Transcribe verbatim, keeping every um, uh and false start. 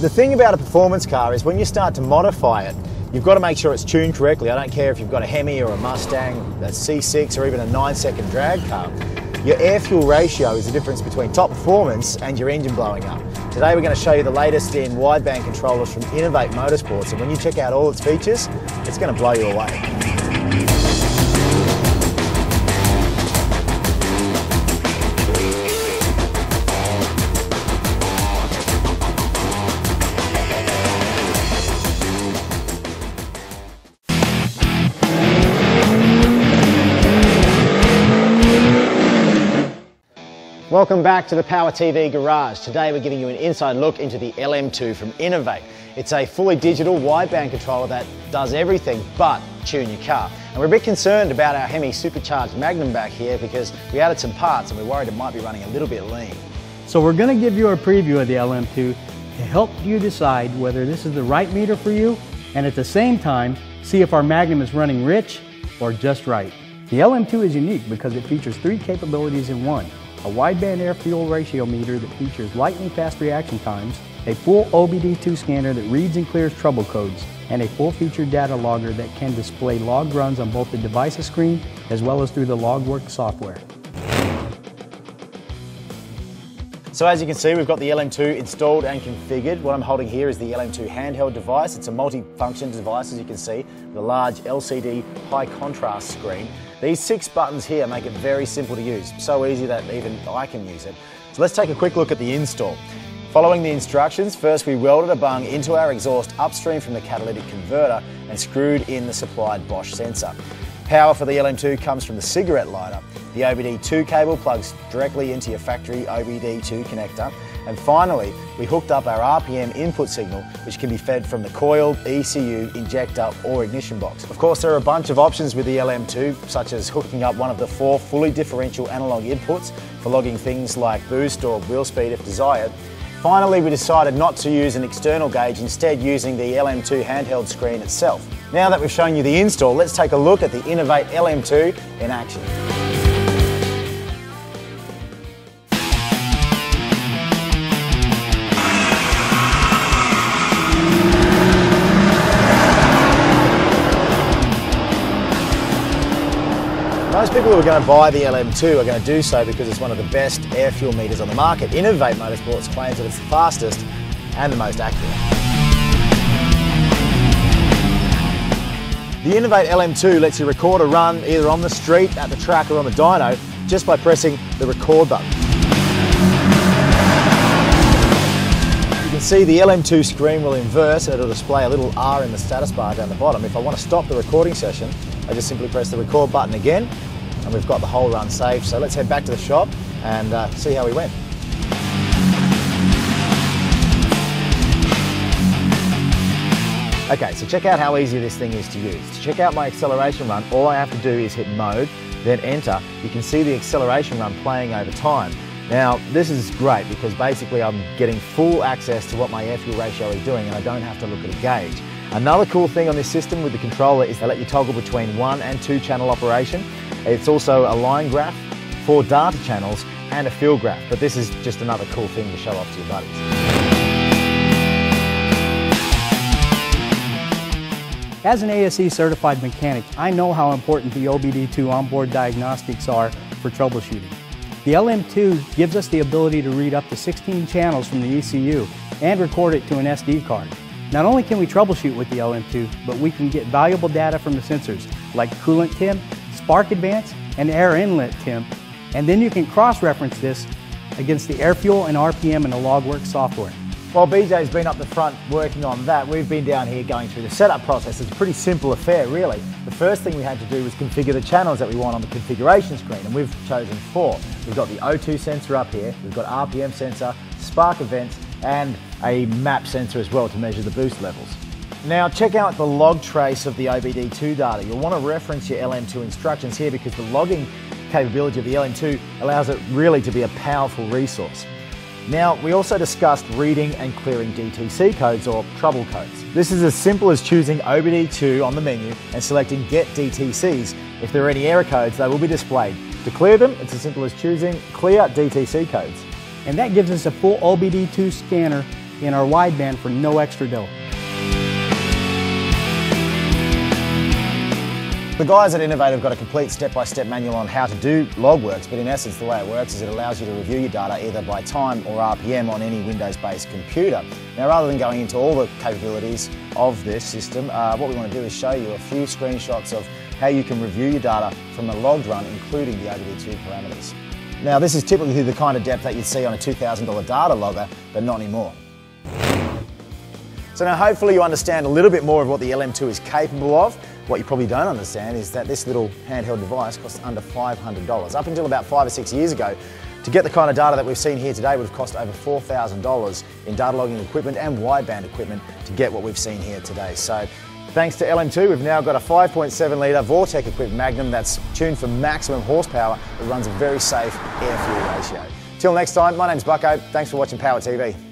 The thing about a performance car is when you start to modify it, you've got to make sure it's tuned correctly. I don't care if you've got a Hemi or a Mustang, a C six or even a nine second drag car. Your air-fuel ratio is the difference between top performance and your engine blowing up. Today we're going to show you the latest in wideband controllers from Innovate Motorsports, and when you check out all its features, it's going to blow you away. Welcome back to the Power T V Garage. Today we're giving you an inside look into the L M two from Innovate. It's a fully digital wideband controller that does everything but tune your car. And we're a bit concerned about our Hemi supercharged Magnum back here because we added some parts and we're worried it might be running a little bit lean. So we're going to give you a preview of the L M two to help you decide whether this is the right meter for you, and at the same time see if our Magnum is running rich or just right. The L M two is unique because it features three capabilities in one. A wideband air-fuel ratio meter that features lightning-fast reaction times, a full O B D two scanner that reads and clears trouble codes, and a full-featured data logger that can display log runs on both the device's screen as well as through the LogWorks software. So as you can see, we've got the L M two installed and configured. What I'm holding here is the L M two handheld device. It's a multi-function device, as you can see, with a large L C D high-contrast screen. These six buttons here make it very simple to use, so easy that even I can use it. So let's take a quick look at the install. Following the instructions, first we welded a bung into our exhaust upstream from the catalytic converter and screwed in the supplied Bosch sensor. Power for the L M two comes from the cigarette lighter. The O B D two cable plugs directly into your factory O B D two connector. And finally, we hooked up our R P M input signal, which can be fed from the coil, E C U, injector or ignition box. Of course, there are a bunch of options with the L M two, such as hooking up one of the four fully differential analog inputs for logging things like boost or wheel speed if desired. Finally, we decided not to use an external gauge, instead using the L M two handheld screen itself. Now that we've shown you the install, let's take a look at the Innovate L M two in action. Most people who are going to buy the L M two are going to do so because it's one of the best air fuel meters on the market. Innovate Motorsports claims that it's the fastest and the most accurate. The Innovate L M two lets you record a run either on the street, at the track or on the dyno just by pressing the record button. You can see the L M two screen will inverse and it'll display a little R in the status bar down the bottom. If I want to stop the recording session, I just simply press the record button again, and we've got the whole run saved. So let's head back to the shop and uh, see how we went. Okay, so check out how easy this thing is to use. To check out my acceleration run, all I have to do is hit mode, then enter. You can see the acceleration run playing over time. Now, this is great because basically I'm getting full access to what my air fuel ratio is doing and I don't have to look at a gauge. Another cool thing on this system with the controller is they let you toggle between one and two channel operation. It's also a line graph, four data channels and a fuel graph, but this is just another cool thing to show off to your buddies. As an A S E certified mechanic, I know how important the O B D two onboard diagnostics are for troubleshooting. The L M two gives us the ability to read up to sixteen channels from the E C U and record it to an S D card. Not only can we troubleshoot with the L M two, but we can get valuable data from the sensors like coolant temp, spark advance, and air inlet temp, and then you can cross-reference this against the air fuel and R P M in the LogWorks software. While B J's been up the front working on that, we've been down here going through the setup process. It's a pretty simple affair, really. The first thing we had to do was configure the channels that we want on the configuration screen, and we've chosen four. We've got the O two sensor up here, we've got R P M sensor, spark events, and a map sensor as well to measure the boost levels. Now check out the log trace of the O B D two data. You'll want to reference your L M two instructions here because the logging capability of the L M two allows it really to be a powerful resource. Now we also discussed reading and clearing D T C codes or trouble codes. This is as simple as choosing O B D two on the menu and selecting Get D T Cs. If there are any error codes, they will be displayed. To clear them, it's as simple as choosing Clear D T C codes. And that gives us a full O B D two scanner in our wideband for no extra dough. The guys at Innovate have got a complete step-by-step manual on how to do LogWorks, but in essence the way it works is it allows you to review your data either by time or R P M on any Windows-based computer. Now rather than going into all the capabilities of this system, uh, what we want to do is show you a few screenshots of how you can review your data from a logged run, including the O B D two parameters. Now this is typically the kind of depth that you'd see on a two thousand dollar data logger, but not anymore. So now hopefully you understand a little bit more of what the L M two is capable of. What you probably don't understand is that this little handheld device costs under five hundred dollars. Up until about five or six years ago, to get the kind of data that we've seen here today would have cost over four thousand dollars in data logging equipment and wideband equipment to get what we've seen here today. So thanks to L M two, we've now got a five point seven litre Vortec equipped Magnum that's tuned for maximum horsepower that runs a very safe air-fuel ratio. Till next time, my name's Bucko. Thanks for watching Power T V.